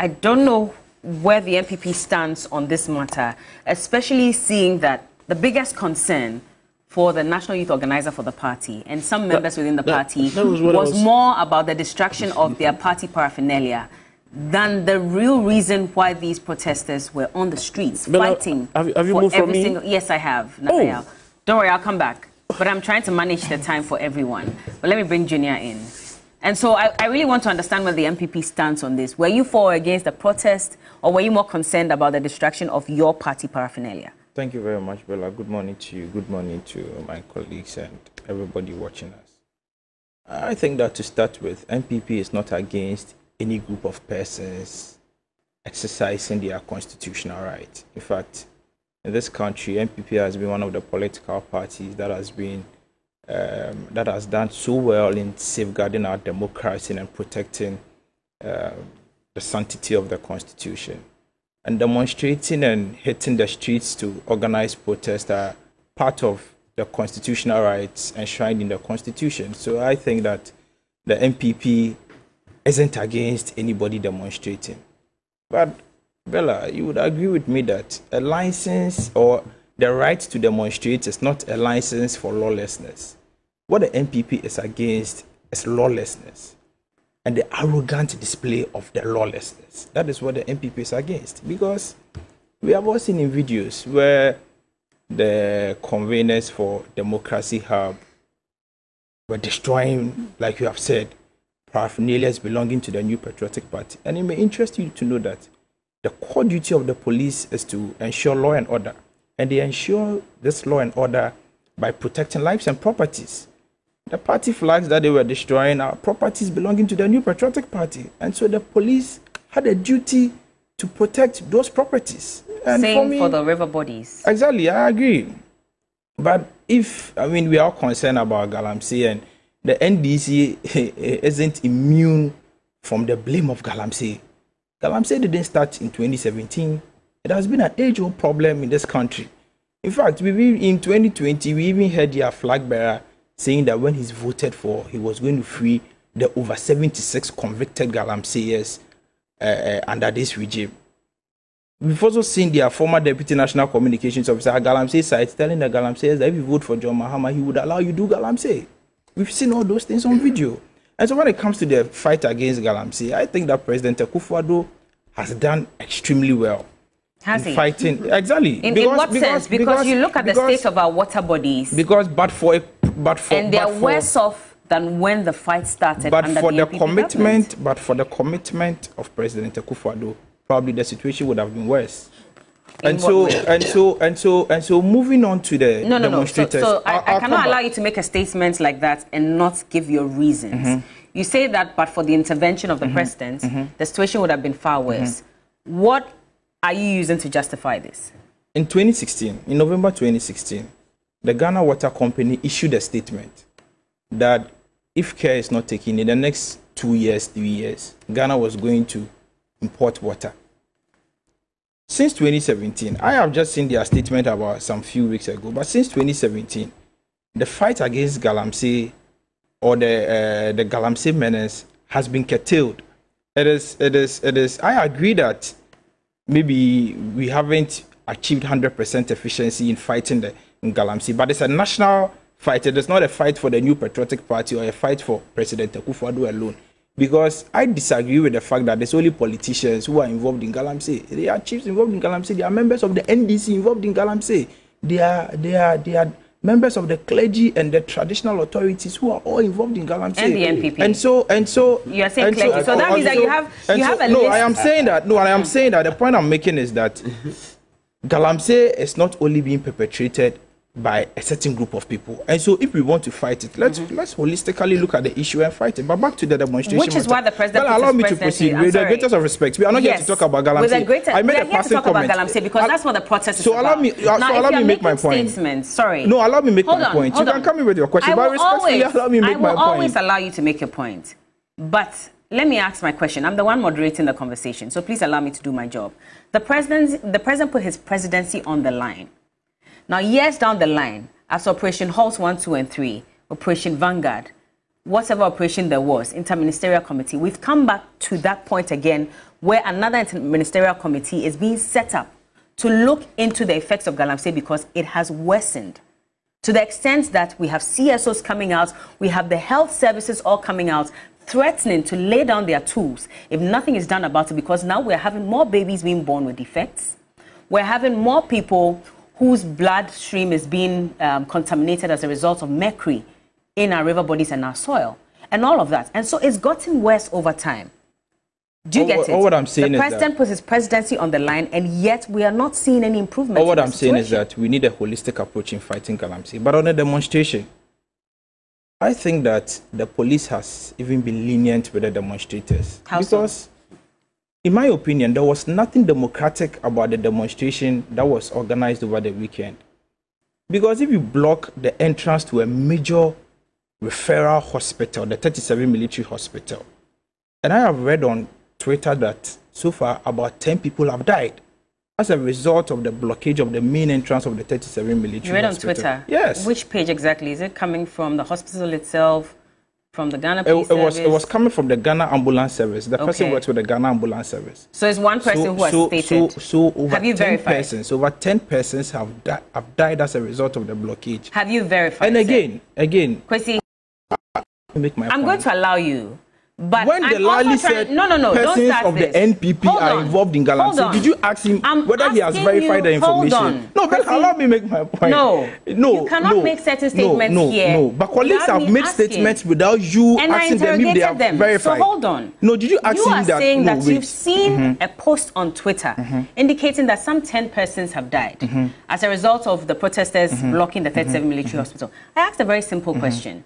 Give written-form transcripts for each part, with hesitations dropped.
I don't know where the MPP stands on this matter, especially seeing that the biggest concern for the national youth organizer for the party and some members within the party was more about the distraction of their party paraphernalia than the real reason why these protesters were on the streets fighting. Have you moved from me? Yes, I have. Oh. Don't worry, I'll come back. But I'm trying to manage the time for everyone. But let me bring Junior in. And so I really want to understand where the MPP stands on this. Were you for or against the protest, or were you more concerned about the distraction of your party paraphernalia? Thank you very much, Bella. Good morning to you. Good morning to my colleagues and everybody watching us. I think that to start with, MPP is not against any group of persons exercising their constitutional right. In fact, in this country, MPP has been one of the political parties that has been that has done so well in safeguarding our democracy and protecting the sanctity of the Constitution. And demonstrating and hitting the streets to organize protests are part of the constitutional rights enshrined in the Constitution. So I think that the MPP isn't against anybody demonstrating. But Bella, you would agree with me that a license or the right to demonstrate is not a license for lawlessness. What the MPP is against is lawlessness and the arrogant display of the lawlessness. That is what the MPP is against, because we have all seen in videos where the conveners for Democracy Hub were destroying, like you have said, paraphernalia belonging to the New Patriotic Party. And it may interest you to know that the core duty of the police is to ensure law and order. And they ensure this law and order by protecting lives and properties. The party flags that they were destroying are properties belonging to the New Patriotic Party. And so the police had a duty to protect those properties. And same for the river bodies. Exactly, I agree. But if, I mean, we are concerned about Galamsey, and the NDC isn't immune from the blame of Galamsey. Galamsey didn't start in 2017. It has been an age-old problem in this country. In fact, in 2020, we even heard their flag bearer saying that when he's voted for, he was going to free the over 76 convicted Galamseyers under this regime. We've also seen their former Deputy National Communications Officer at Galamsey site telling the Galamseyers that if you vote for John Mahama, he would allow you to do Galamsey. We've seen all those things on video. And so when it comes to the fight against Galamsey, I think that President Akufo-Addo has done extremely well. Has he? Fighting, exactly. In what sense? Because you look at the state of our water bodies. Because but they are worse off than when the fight started. But for the commitment, of President Akufo-Addo, probably the situation would have been worse. And so moving on to the demonstrators. So I cannot allow you to make a statement like that and not give your reasons. Mm-hmm. You say that, but for the intervention of the president, the situation would have been far worse. What are you using to justify this? In 2016, in November 2016, the Ghana Water Company issued a statement that if care is not taken in the next 2 years, 3 years, Ghana was going to import water. Since 2017, I have just seen their statement about some few weeks ago, but since 2017, the fight against Galamsey or the Galamsey menace has been curtailed. I agree that maybe we haven't achieved 100% efficiency in fighting in Galamsey, but it's a national fight. It is not a fight for the New Patriotic Party or a fight for President Akufo-Addo alone, because I disagree with the fact that there's only politicians who are involved in Galamsey. There are chiefs involved in Galamsey. There are members of the NDC involved in Galamsey. They are members of the clergy and the traditional authorities who are all involved in Galamsey. And the MPP. And so you are saying clergy. So that means that you have a list. No, I am saying that the point I'm making is that Galamsey is not only being perpetrated by a certain group of people. And so if we want to fight it, let's holistically look at the issue and fight it. But back to the demonstration. Which is why the president allowed me to proceed. With the greatest of respect, we are not here to talk about Galamsey. I made a passing comment about Galamsey because that's what the protest is about. Allow me to make my point. You can come in with your question, but respectfully allow me to make my point. I will always allow you to make your point. But let me ask my question. I'm the one moderating the conversation, so please allow me to do my job. The president put his presidency on the line. Now, years down the line, as Operation Halt 1, 2, and 3, Operation Vanguard, whatever operation there was, Interministerial Committee, we've come back to that point again where another ministerial committee is being set up to look into the effects of Galamsey, because it has worsened to the extent that we have CSOs coming out, we have the health services all coming out, threatening to lay down their tools if nothing is done about it, because now we're having more babies being born with defects. We're having more people whose bloodstream is being contaminated as a result of mercury in our river bodies and our soil and all of that. And so it's gotten worse over time. Do you get it? What I'm saying, the president puts his presidency on the line, and yet we are not seeing any improvement. What I'm saying is that we need a holistic approach in fighting Galamsey. But on a demonstration, I think that the police has even been lenient with the demonstrators. How because, so? In my opinion, there was nothing democratic about the demonstration that was organized over the weekend. Because if you block the entrance to a major referral hospital, the 37 Military Hospital, and I have read on Twitter that so far about 10 people have died as a result of the blockage of the main entrance of the 37 military. You read on Twitter? Yes. Which page exactly? Is it coming from the hospital itself, from the Ghana Police Service? It was coming from the Ghana Ambulance Service. The person works with the Ghana Ambulance Service. So it's one person who has stated. So over have you 10 verified? Persons, over 10 persons have died as a result of the blockage. Have you verified? And again, Kwesi, I'm going to allow you. But when the Lali said persons of the NPP are involved in Galamsey, did you ask him whether he has verified the information? No, but allow me make my point. No, you cannot make certain statements here. No, but colleagues have made statements without you asking them if they have verified. So hold on. No, did you ask him that? You are saying that you've seen a post on Twitter indicating that some 10 persons have died as a result of the protesters blocking the 37 military hospital. I asked a very simple question.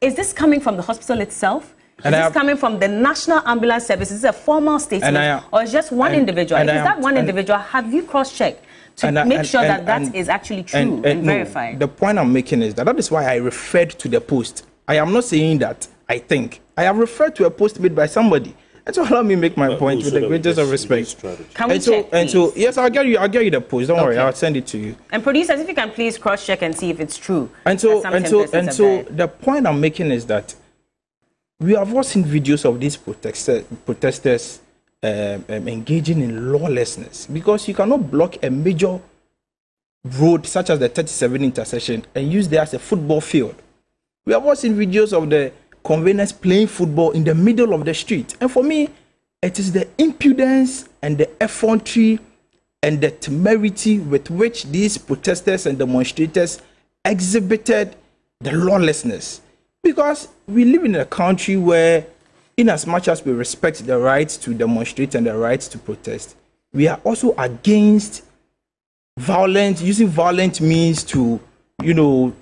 Is this coming from the hospital itself? And is this coming from the National Ambulance Service? Is it a formal statement or is just one individual? If it's that one individual, have you cross-checked to make sure that is actually true and verified? The point I'm making is that is why I referred to the post. I am not saying that I think. I have referred to a post made by somebody. And so allow me make my point with the greatest of respect. Can we check, please? Yes, I'll get you the post. Don't worry, I'll send it to you. And producers, if you can please cross-check and see if it's true. And so the point I'm making is that we have all seen videos of these protesters engaging in lawlessness, because you cannot block a major road such as the 37 intersection and use there as a football field. We have all seen videos of the conveners playing football in the middle of the street. And for me, it is the impudence and the effrontery and the temerity with which these protesters and demonstrators exhibited the lawlessness. Because we live in a country where, in as much as we respect the rights to demonstrate and the rights to protest, we are also against using violent means to,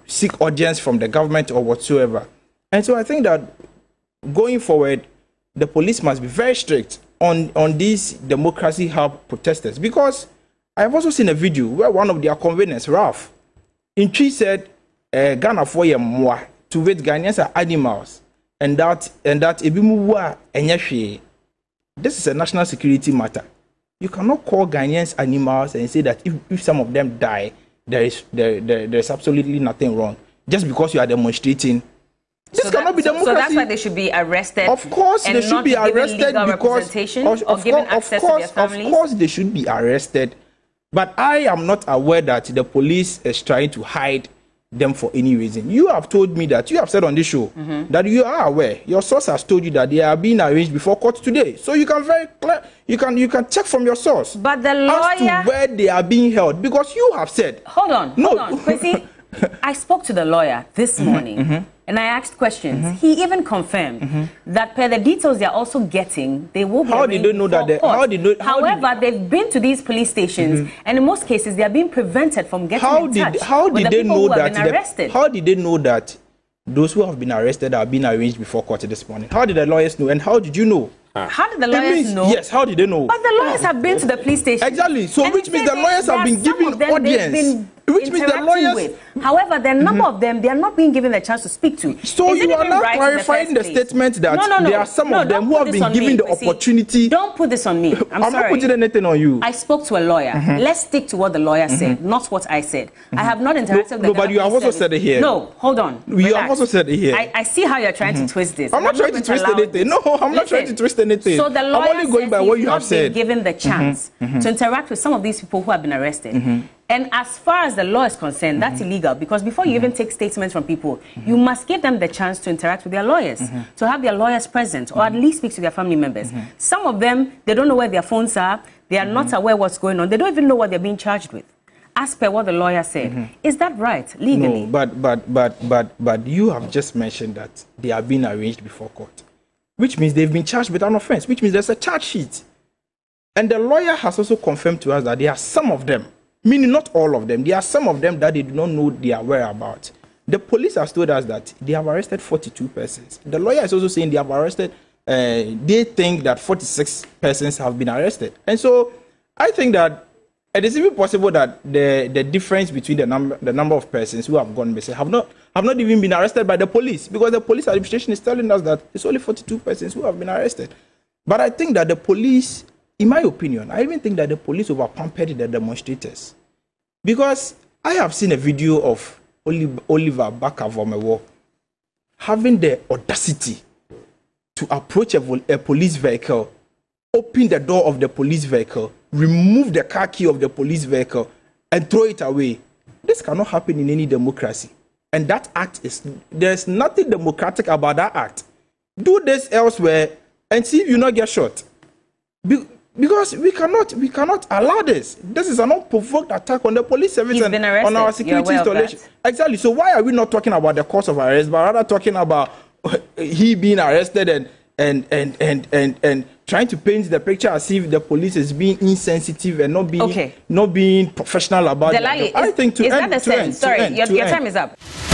seek audience from the government or whatsoever. And so I think that going forward, the police must be very strict on these Democracy Hub protesters. Because I have also seen a video where one of their conveners, Ralph, in Chi said, Ghana for your moi. To which Ghanaians are animals, and that Ebimuwa Enyashie. This is a national security matter. You cannot call Ghanaians animals and say that if some of them die, there is absolutely nothing wrong just because you are demonstrating. This cannot be democracy. So that's why they should be arrested. Of course, they should be arrested because of course they should be arrested. But I am not aware that the police is trying to hide them for any reason. You have told me that, you have said on this show, that you are aware. Your source has told you that they are being arranged before court today. So you can you can check from your source. But the lawyer as to where they are being held, because you have said. Hold on, Kwesi. I spoke to the lawyer this morning and I asked questions. He even confirmed that per the details they are also getting, they will be. How did they know that? However, they've been to these police stations and in most cases they are being prevented from getting in touch with the people who have been arrested. How did they know that those who have been arrested are being arranged before court this morning? How did the lawyers know, and how did you know? How did the lawyers know? Yes, how did they know? But the lawyers have been to the police station. Exactly. So which means the lawyers have been given audience. which means the lawyers with. However, there are number of them, they are not being given the chance to speak to. So you are not right clarifying the statement that there are some of them who have been given the opportunity. Don't put this on me. I'm sorry. I'm not putting anything on you. I spoke to a lawyer. Let's stick to what the lawyer said, not what I said. I have not interacted with the but you have also said it here. No, hold on. You have also said it here. I see how you're trying to twist this. I'm not trying to twist anything. No, I'm not trying to twist anything. So the lawyer only going by what you have said. Given the chance to interact with some of these people who have been arrested. And as far as the law is concerned, that's illegal, because before you even take statements from people, you must give them the chance to interact with their lawyers, to have their lawyers present, or at least speak to their family members. Some of them, they don't know where their phones are, they are not aware what's going on, they don't even know what they're being charged with, as per what the lawyer said. Is that right, legally? No, but you have just mentioned that they have been arraigned before court, which means they've been charged with an offense, which means there's a charge sheet. And the lawyer has also confirmed to us that there are some of them, meaning not all of them, there are some of them that they do not know they are whereabouts. The police has told us that they have arrested 42 persons. The lawyer is also saying they have arrested, they think that 46 persons have been arrested. And so I think that it is even possible that the difference between the number of persons who have gone missing have not even been arrested by the police, because the police administration is telling us that it's only 42 persons who have been arrested. But I think that the police, in my opinion, I even think that the police overpampered the demonstrators, because I have seen a video of Oliver Bakavomewo having the audacity to approach a police vehicle, open the door of the police vehicle, remove the car key of the police vehicle, and throw it away. This cannot happen in any democracy. And that act is, there's nothing democratic about that act. Do this elsewhere and see if you not get shot. Because we cannot allow this. This is an unprovoked attack on the police service and on our security installation. Exactly. So why are we not talking about the cause of arrest, but rather talking about he being arrested and trying to paint the picture as if the police is being insensitive and not being professional about it? I think to end. Sorry, your time is up.